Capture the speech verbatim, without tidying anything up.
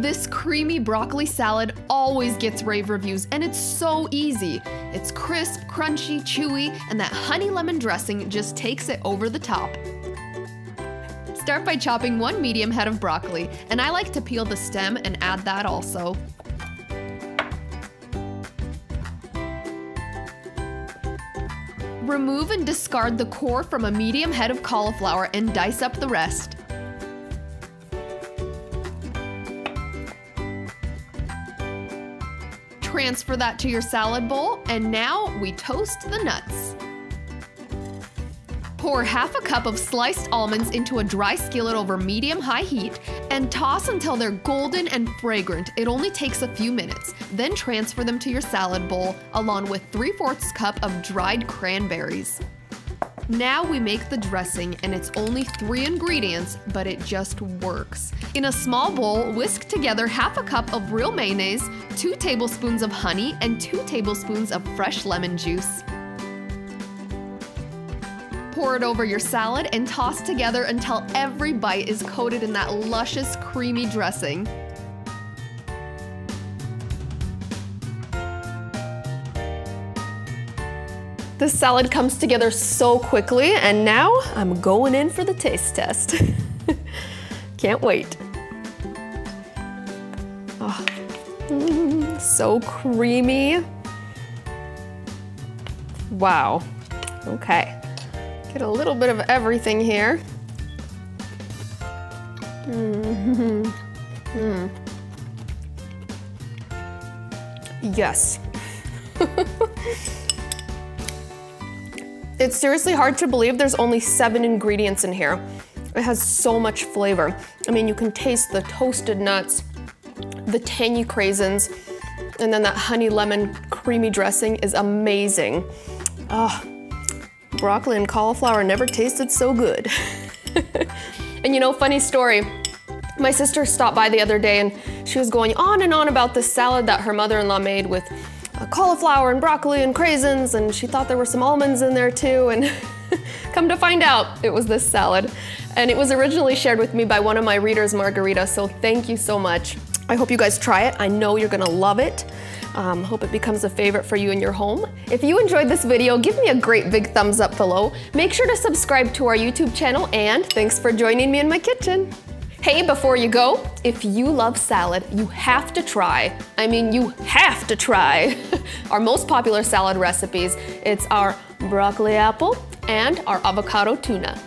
This creamy broccoli salad always gets rave reviews, and it's so easy. It's crisp, crunchy, chewy, and that honey lemon dressing just takes it over the top. Start by chopping one medium head of broccoli, and I like to peel the stem and add that also. Remove and discard the core from a medium head of cauliflower and dice up the rest. Transfer that to your salad bowl, and now we toast the nuts. Pour half a cup of sliced almonds into a dry skillet over medium-high heat and toss until they're golden and fragrant. It only takes a few minutes. Then transfer them to your salad bowl along with three fourths cup of dried cranberries. Now we make the dressing, and it's only three ingredients, but it just works. In a small bowl, whisk together half a cup of real mayonnaise, two tablespoons of honey, and two tablespoons of fresh lemon juice. Pour it over your salad and toss together until every bite is coated in that luscious, creamy dressing. This salad comes together so quickly, and now I'm going in for the taste test. Can't wait. Oh, mm, so creamy. Wow. Okay. Get a little bit of everything here. Mm-hmm. Mm. Yes. It's seriously hard to believe there's only seven ingredients in here. It has so much flavor. I mean, you can taste the toasted nuts, the tangy craisins, and then that honey lemon creamy dressing is amazing. Oh. Broccoli and cauliflower never tasted so good. And you know, funny story, my sister stopped by the other day and she was going on and on about this salad that her mother-in-law made with uh, cauliflower and broccoli and craisins, and she thought there were some almonds in there too, and come to find out, it was this salad. And it was originally shared with me by one of my readers, Margarita, so thank you so much. I hope you guys try it. I know you're gonna love it. Um, hope it becomes a favorite for you in your home. If you enjoyed this video, give me a great big thumbs up below. Make sure to subscribe to our YouTube channel, and thanks for joining me in my kitchen. Hey, before you go, if you love salad, you have to try, I mean you have to try, our most popular salad recipes. It's our broccoli apple and our avocado tuna.